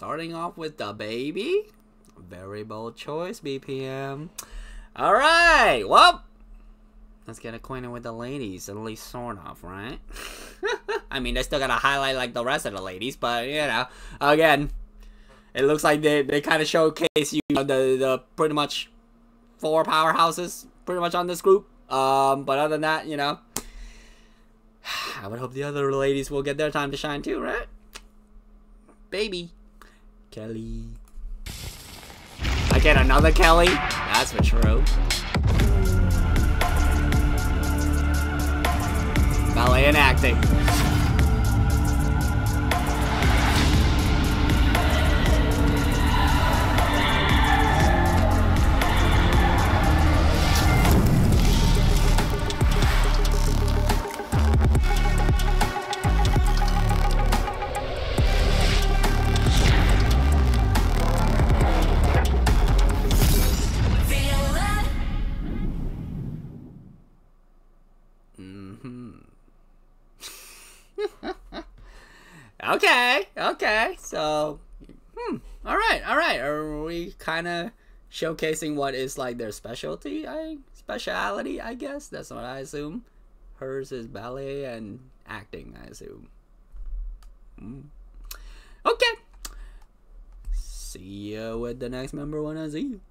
Starting off with the baby. Very bold choice, BPM. All right, well, let's get acquainted with the ladies, at least sort of, right? I mean, they still gotta highlight like the rest of the ladies, but you know, again, it looks like they kind of showcase, you know, the pretty much 4 powerhouses pretty much on this group. But other than that, you know, I would hope the other ladies will get their time to shine too, right? Baby Kelly. Again, another Kelly. That's for true. Ballet and acting. Okay, okay, so, all right, are we kind of showcasing what is like their speciality, I guess? That's what I assume. Hers is ballet and acting, I assume. Okay, see you with the next member when I see you.